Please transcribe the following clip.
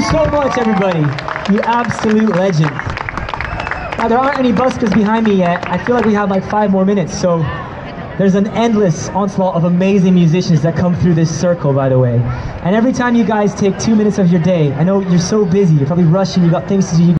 you so much, everybody. You absolute legend. Now, there aren't any buskers behind me yet. I feel like we have like 5 more minutes, so there's an endless onslaught of amazing musicians that come through this circle, by the way. And every time you guys take 2 minutes of your day, I know you're so busy, you're probably rushing, you got things to do.